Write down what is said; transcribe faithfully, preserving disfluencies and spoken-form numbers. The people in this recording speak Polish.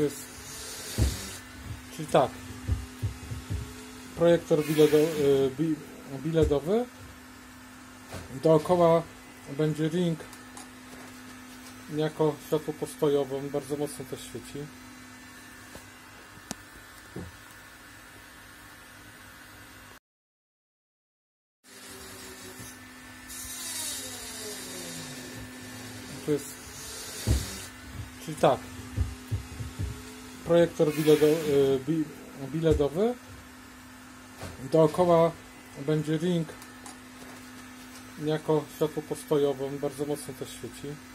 to jest, czyli tak, projektor biledowy, dookoła będzie ring jako światło postojowe, on bardzo mocno to świeci. To jest, czyli tak, projektor biledowy, dookoła będzie ring jako światło postojowe, on bardzo mocno to świeci.